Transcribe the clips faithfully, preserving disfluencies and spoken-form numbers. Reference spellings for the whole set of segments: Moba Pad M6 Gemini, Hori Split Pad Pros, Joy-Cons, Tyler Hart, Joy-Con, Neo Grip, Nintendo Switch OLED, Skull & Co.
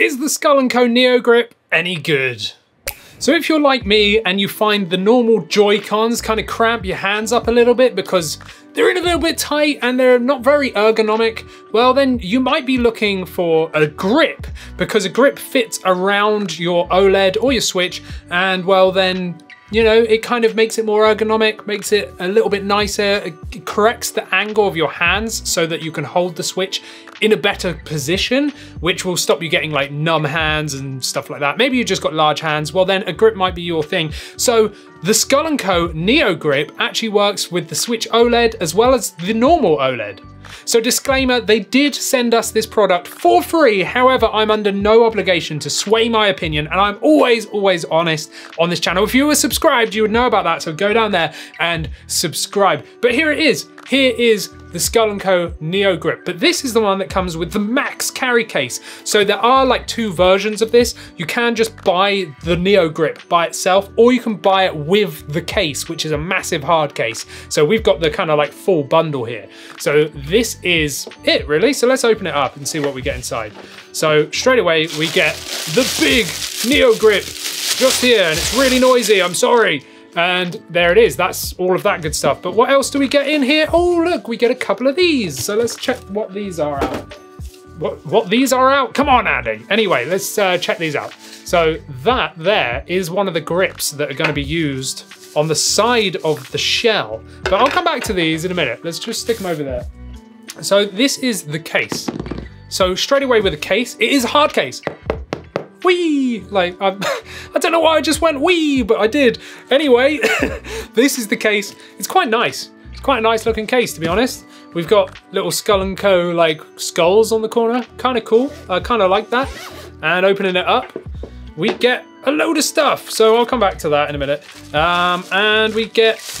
Is the Skull and Co Neo Grip any good? So if you're like me and you find the normal Joy-Cons kind of cramp your hands up a little bit because they're in a little bit tight and they're not very ergonomic, well then you might be looking for a grip, because a grip fits around your OLED or your Switch, and well then, you know, it kind of makes it more ergonomic, makes it a little bit nicer, it corrects the angle of your hands so that you can hold the Switch in a better position, which will stop you getting like numb hands and stuff like that. Maybe you just got large hands, well then a grip might be your thing. So the Skull and Co Neo Grip actually works with the Switch OLED as well as the normal OLED. So disclaimer, they did send us this product for free. However, I'm under no obligation to sway my opinion, and I'm always, always honest on this channel. If you were subscribed, you would know about that, so go down there and subscribe. But here it is. Here is the Skull and Co Neo Grip, but this is the one that comes with the Max Carry Case. So there are like two versions of this. You can just buy the Neo Grip by itself, or you can buy it with the case, which is a massive hard case. So we've got the kind of like full bundle here. So this is it really. So let's open it up and see what we get inside. So straight away we get the big Neo Grip just here, and it's really noisy, I'm sorry. And there it is, that's all of that good stuff. But what else do we get in here? Oh look, we get a couple of these. So let's check what these are out. What, what these are out? Come on, Andy. Anyway, let's uh, check these out. So that there is one of the grips that are gonna be used on the side of the shell. But I'll come back to these in a minute. Let's just stick them over there. So this is the case. So straight away with the case, it is a hard case. Whee! Like, I'm, I don't know why I just went whee, but I did. Anyway, this is the case. It's quite nice. It's quite a nice looking case, to be honest. We've got little Skull and Co like skulls on the corner. Kind of cool. I kind of like that. And opening it up, we get a load of stuff. So I'll come back to that in a minute. Um, and we get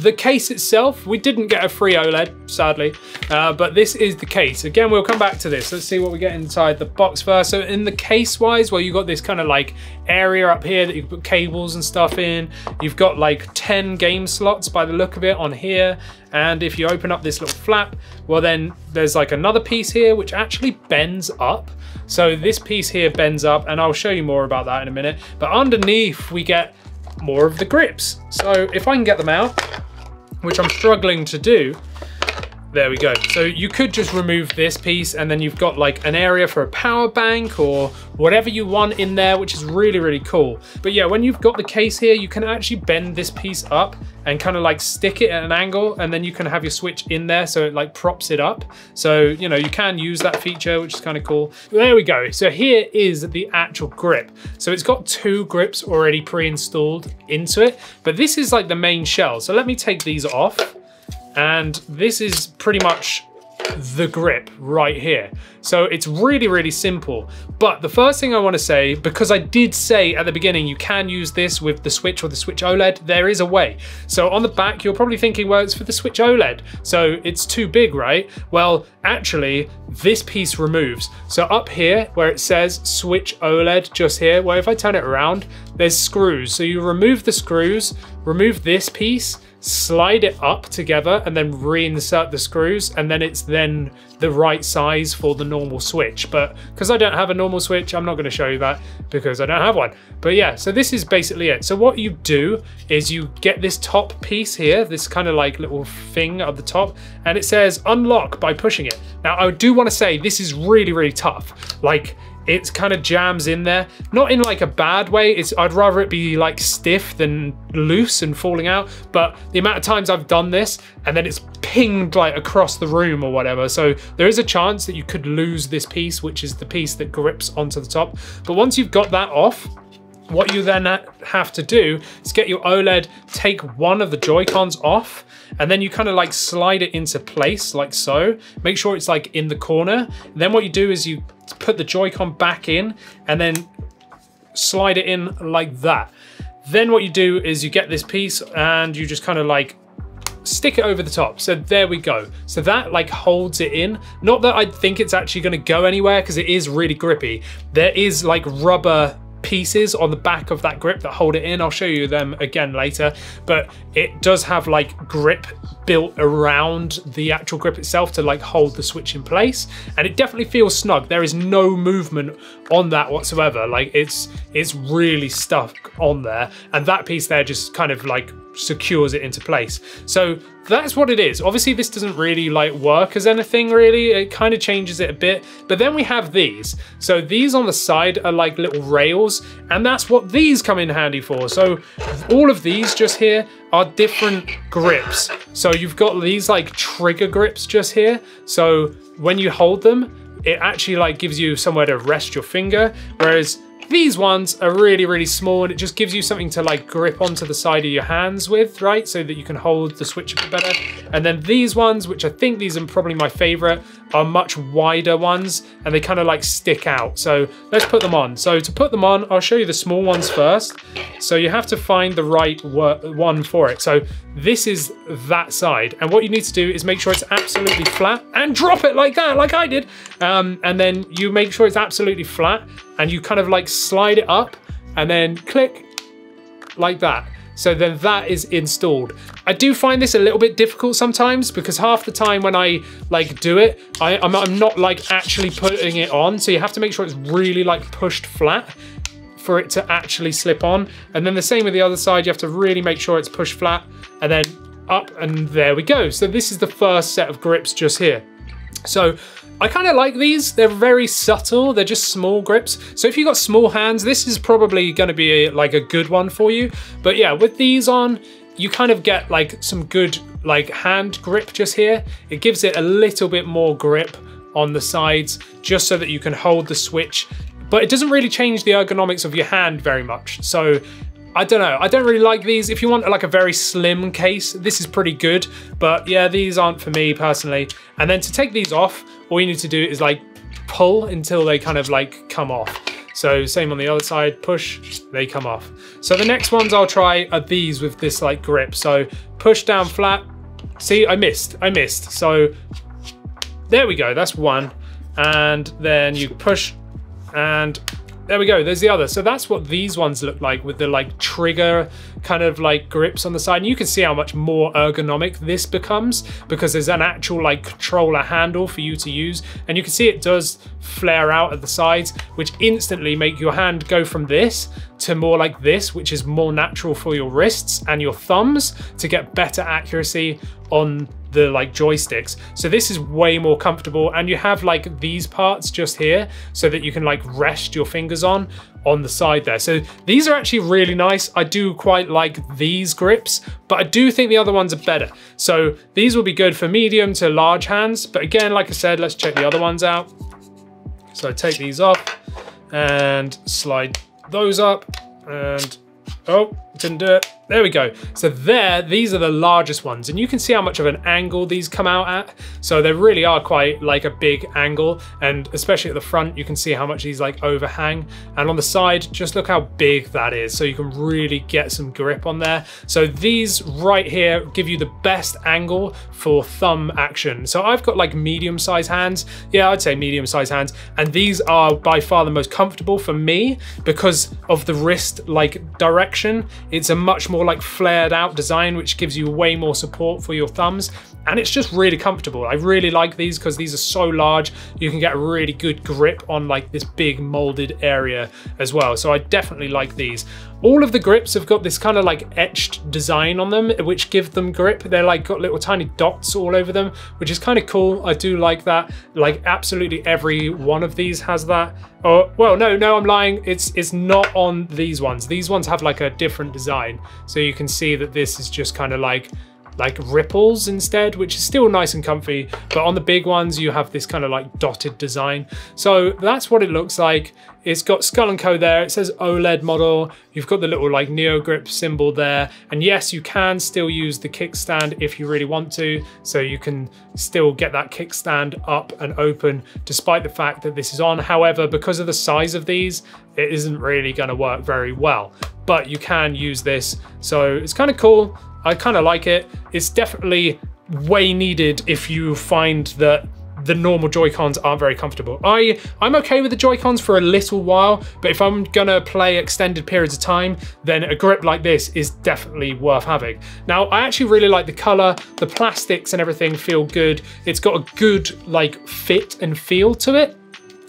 the case itself. We didn't get a free OLED, sadly, uh, but this is the case. Again, we'll come back to this. Let's see what we get inside the box first. So in the case wise, well, you've got this kind of like area up here that you can put cables and stuff in. You've got like ten game slots by the look of it on here. And if you open up this little flap, well then there's like another piece here which actually bends up. So this piece here bends up, and I'll show you more about that in a minute. But underneath we get more of the grips. So if I can get them out, which I'm struggling to do, there we go. So you could just remove this piece, and then you've got like an area for a power bank or whatever you want in there, which is really, really cool. But yeah, when you've got the case here, you can actually bend this piece up and kind of like stick it at an angle, and then you can have your Switch in there, so it like props it up. So, you know, you can use that feature, which is kind of cool. There we go. So here is the actual grip. So it's got two grips already pre-installed into it, but this is like the main shell. So let me take these off, and this is pretty much the grip right here. So it's really, really simple. But the first thing I want to say, because I did say at the beginning, you can use this with the Switch or the Switch OLED, there is a way. So on the back, you're probably thinking, well, it's for the Switch OLED, so it's too big, right? Well, actually, this piece removes. So up here, where it says Switch OLED, just here, well, if I turn it around, there's screws. So you remove the screws, remove this piece, slide it up together, and then reinsert the screws, and then it's then the right size for the normal Switch. But because I don't have a normal Switch, I'm not going to show you that because I don't have one. But yeah, so this is basically it. So what you do is you get this top piece here, this kind of like little thing at the top, and it says unlock by pushing it. Now I do want to say this is really, really tough. Like, it's kind of jams in there, not in like a bad way. It's, I'd rather it be like stiff than loose and falling out, but the amount of times I've done this and then it's pinged like across the room or whatever. So there is a chance that you could lose this piece, which is the piece that grips onto the top. But once you've got that off, what you then have to do is get your OLED, take one of the Joy-Cons off, and then you kind of like slide it into place like so. Make sure it's like in the corner. And then what you do is you put the Joy-Con back in and then slide it in like that. Then what you do is you get this piece and you just kind of like stick it over the top. So there we go. So that like holds it in. Not that I think it's actually going to go anywhere because it is really grippy. There is like rubber pieces on the back of that grip that hold it in. I'll show you them again later, but it does have like grip built around the actual grip itself to like hold the Switch in place, and it definitely feels snug. There is no movement on that whatsoever. Like it's it's really stuck on there, and that piece there just kind of like secures it into place. So that's what it is. Obviously this doesn't really like work as anything really, it kind of changes it a bit, but then we have these. So these on the side are like little rails, and that's what these come in handy for. So all of these just here are different grips. So you've got these like trigger grips just here, so when you hold them it actually like gives you somewhere to rest your finger, whereas these ones are really, really small, and it just gives you something to like grip onto the side of your hands with, right? So that you can hold the Switch a bit better. And then these ones, which I think these are probably my favorite, are much wider ones, and they kind of like stick out. So let's put them on. So to put them on, I'll show you the small ones first. So you have to find the right one for it. So this is that side. And what you need to do is make sure it's absolutely flat and drop it like that, like I did. Um, and then you make sure it's absolutely flat, and you kind of like slide it up and then click like that. So then that is installed. I do find this a little bit difficult sometimes, because half the time when I like do it, I, I'm, I'm not like actually putting it on. So you have to make sure it's really like pushed flat for it to actually slip on. And then the same with the other side, you have to really make sure it's pushed flat and then up, and there we go. So this is the first set of grips just here. So I kind of like these. They're very subtle. They're just small grips. So if you've got small hands, this is probably going to be a, like a good one for you. But yeah, with these on, you kind of get like some good like hand grip just here. It gives it a little bit more grip on the sides just so that you can hold the Switch. But it doesn't really change the ergonomics of your hand very much. So I don't know, I don't really like these. If you want like a very slim case, this is pretty good, but yeah, these aren't for me personally. And then to take these off, all you need to do is like pull until they kind of like come off. So same on the other side, push, they come off. So the next ones I'll try are these with this like grip. So push down flat. See, I missed, I missed. So there we go, that's one. And then you push and there we go, there's the other. So that's what these ones look like with the like trigger kind of like grips on the side. And you can see how much more ergonomic this becomes, because there's an actual like controller handle for you to use. And you can see it does flare out at the sides, which instantly make your hand go from this to more like this, which is more natural for your wrists and your thumbs to get better accuracy on the like joysticks. So this is way more comfortable, and you have like these parts just here so that you can like rest your fingers on on the side there. So these are actually really nice. I do quite like these grips, but I do think the other ones are better. So these will be good for medium to large hands, but again, like I said, let's check the other ones out. So take these off and slide those up, and oh, didn't do it. There we go. So there, these are the largest ones, and you can see how much of an angle these come out at. So they really are quite like a big angle, and especially at the front, you can see how much these like overhang. And on the side, just look how big that is. So you can really get some grip on there. So these right here give you the best angle for thumb action. So I've got like medium sized hands. Yeah, I'd say medium sized hands. And these are by far the most comfortable for me because of the wrist like direction. It's a much more like flared out design, which gives you way more support for your thumbs, and it's just really comfortable. I really like these because these are so large, you can get a really good grip on like this big molded area as well. So I definitely like these. All of the grips have got this kind of like etched design on them, which give them grip. They're like got little tiny dots all over them, which is kind of cool. I do like that. Like absolutely every one of these has that. Oh, well, no, no, I'm lying. It's it's not on these ones. These ones have like a different design. So you can see that this is just kind of like like ripples instead, which is still nice and comfy, but on the big ones you have this kind of like dotted design. So that's what it looks like. It's got Skull and Co there, it says OLED model, you've got the little like Neo Grip symbol there, and yes, you can still use the kickstand if you really want to, so you can still get that kickstand up and open despite the fact that this is on. However, because of the size of these, it isn't really going to work very well, but you can use this, so it's kind of cool. I kind of like it. It's definitely way needed if you find that the normal Joy-Cons aren't very comfortable. I, I'm okay with the Joy-Cons for a little while, but if I'm gonna play extended periods of time, then a grip like this is definitely worth having. Now, I actually really like the color, the plastics and everything feel good. It's got a good like fit and feel to it.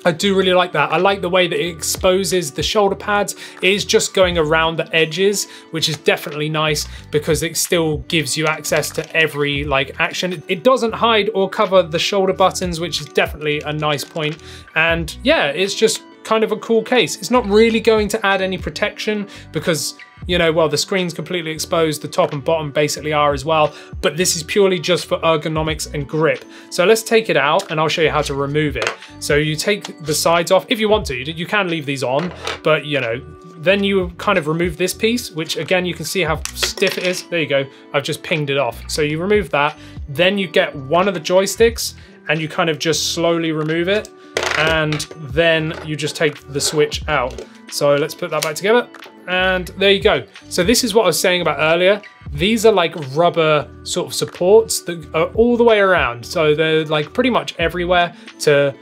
I do really like that. I like the way that it exposes the shoulder pads. It is just going around the edges, which is definitely nice because it still gives you access to every like action. It doesn't hide or cover the shoulder buttons, which is definitely a nice point. And yeah, it's just kind of a cool case. It's not really going to add any protection because, you know, well, the screen's completely exposed, the top and bottom basically are as well, but this is purely just for ergonomics and grip. So let's take it out and I'll show you how to remove it. So you take the sides off, if you want to, you can leave these on, but you know, then you kind of remove this piece, which again, you can see how stiff it is. There you go, I've just pinged it off. So you remove that, then you get one of the joysticks and you kind of just slowly remove it. And then you just take the switch out. So let's put that back together. And there you go. So this is what I was saying about earlier. These are like rubber sort of supports that are all the way around. So they're like pretty much everywhere to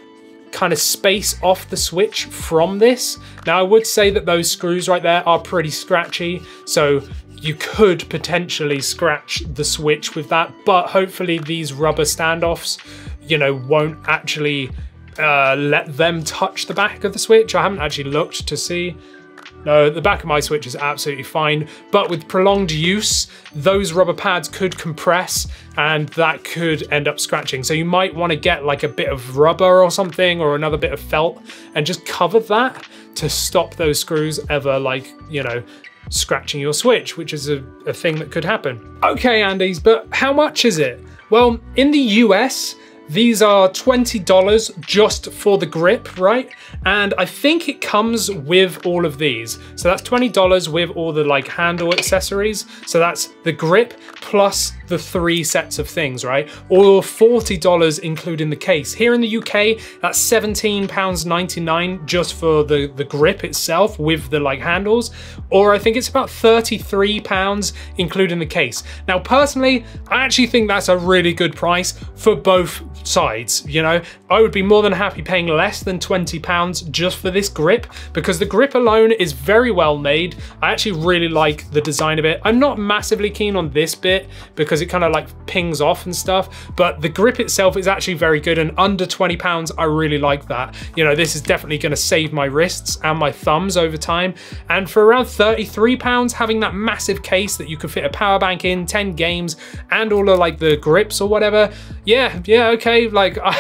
kind of space off the switch from this. Now I would say that those screws right there are pretty scratchy. So you could potentially scratch the switch with that, but hopefully these rubber standoffs, you know, won't actually Uh, let them touch the back of the switch. I haven't actually looked to see. No, the back of my switch is absolutely fine, but with prolonged use, those rubber pads could compress and that could end up scratching. So you might want to get like a bit of rubber or something or another bit of felt and just cover that to stop those screws ever like, you know, scratching your switch, which is a, a thing that could happen. Okay, Andes, but how much is it? Well, in the U S, these are twenty dollars just for the grip, right? And I think it comes with all of these. So that's twenty dollars with all the like handle accessories. So that's the grip plus the three sets of things, right? Or forty dollars including the case. Here in the U K, that's seventeen pounds ninety-nine just for the, the grip itself with the like handles. Or I think it's about thirty-three pounds including the case. Now, personally, I actually think that's a really good price for both sides, you know? I would be more than happy paying less than twenty pounds just for this grip because the grip alone is very well made. I actually really like the design of it. I'm not massively keen on this bit because it kind of like pings off and stuff, but the grip itself is actually very good and under twenty pounds, I really like that. You know, this is definitely gonna save my wrists and my thumbs over time. And for around thirty-three pounds, having that massive case that you could fit a power bank in, ten games, and all of like the grips or whatever, yeah, yeah, okay. Like I,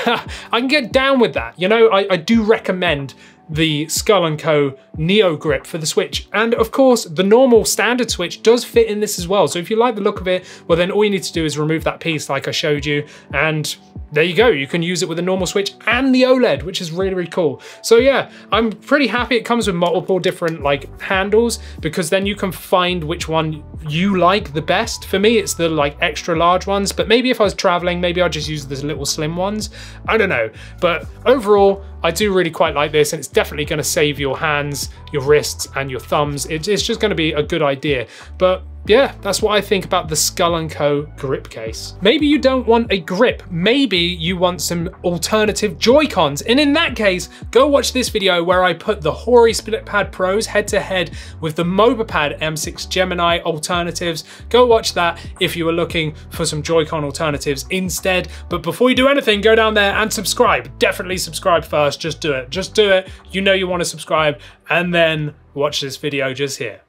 I can get down with that. You know, I, I do recommend the Skull and Co Neo Grip for the Switch. And of course, the normal standard Switch does fit in this as well. So if you like the look of it, well then all you need to do is remove that piece like I showed you. And there you go, you can use it with a normal Switch and the OLED, which is really, really cool. So yeah, I'm pretty happy it comes with multiple different like handles because then you can find which one you like the best. For me, it's the like extra large ones, but maybe if I was traveling, maybe I'll just use the little slim ones. I don't know, but overall, I do really quite like this and it's definitely gonna save your hands, your wrists and your thumbs. It, it's just gonna be a good idea. But yeah, that's what I think about the Skull and Co grip case. Maybe you don't want a grip. Maybe you want some alternative Joy-Cons. And in that case, go watch this video where I put the Hori Split Pad Pros head to head with the Moba Pad M six Gemini alternatives. Go watch that if you were looking for some Joy-Con alternatives instead. But before you do anything, go down there and subscribe. Definitely subscribe first, just do it. Just do it. You know you want to subscribe and then watch this video just here.